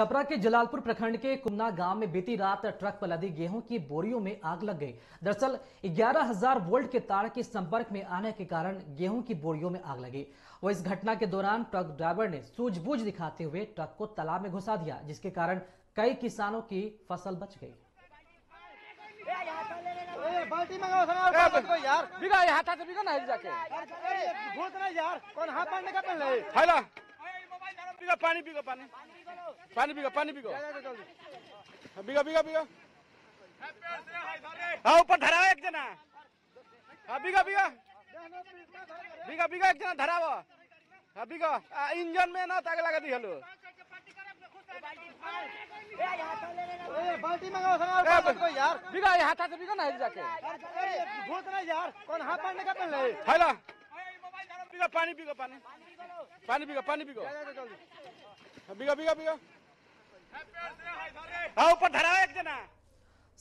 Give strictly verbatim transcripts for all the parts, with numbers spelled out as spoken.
छपरा के जलालपुर प्रखंड के कुम्ना गांव में बीती रात ट्रक पर लदी गेहूं की बोरियों में आग लग गई। दरअसल ग्यारह हज़ार वोल्ट के तार के संपर्क में आने के कारण गेहूं की बोरियों में आग लगी। वह इस घटना के दौरान ट्रक ड्राइवर ने सूझबूझ दिखाते हुए ट्रक को तालाब में घुसा दिया, जिसके कारण कई किसानों की फसल बच गई। पानी पीगो पानी पानी पीगो पानी पीगो बिगा बिगा बिगा हाँ ऊपर धराओ एक जना हाँ बिगा बिगा बिगा बिगा एक जना धराओ हाँ बिगा इंजन में ना ताकि लगा दी हलो बाल्टी मंगाओ संगाओ यार बिगा यहाँ था तो बिगा ना हिल जाके घूस ना यार कौन हाथ पानी का पहले है ला बिगा पानी पीगो पानी पानी पीगो पानी पीगो बिगा बिगा बिगा हाँ ऊपर धराओ एक जना।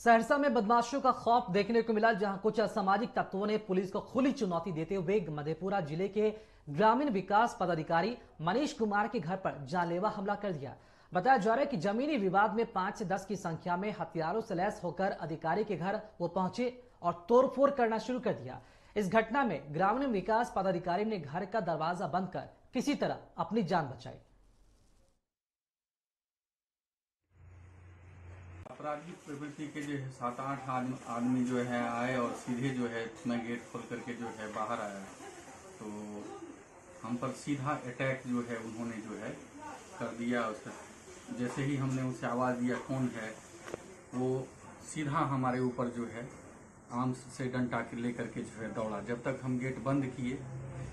सहरसा में बदमाशों का खौफ देखने को मिला, जहां कुछ असामाजिक तत्वों ने पुलिस को खुली चुनौती देते हुए मधेपुरा जिले के ग्रामीण विकास पदाधिकारी मनीष कुमार के घर पर जानलेवा हमला कर दिया। बताया जा रहा है कि जमीनी विवाद में पांच से दस की संख्या में हथियारों से लैस होकर अधिकारी के घर वो पहुंचे और तोड़फोड़ करना शुरू कर दिया। इस घटना में ग्रामीण विकास पदाधिकारी ने घर का दरवाजा बंद कर किसी तरह अपनी जान बचाई। अपराधी प्रवृत्ति के जो है सात आठ आदमी जो है आए और सीधे जो है अपना गेट खोल करके जो है बाहर आया, तो हम पर सीधा अटैक जो है उन्होंने जो है कर दिया। उससे जैसे ही हमने उसे आवाज़ दिया कौन है, वो सीधा हमारे ऊपर जो है आर्म्स से डंडा ले करके जो है दौड़ा। जब तक हम गेट बंद किए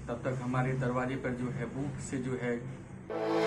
तब तक हमारे दरवाजे पर जो है बूट से जो है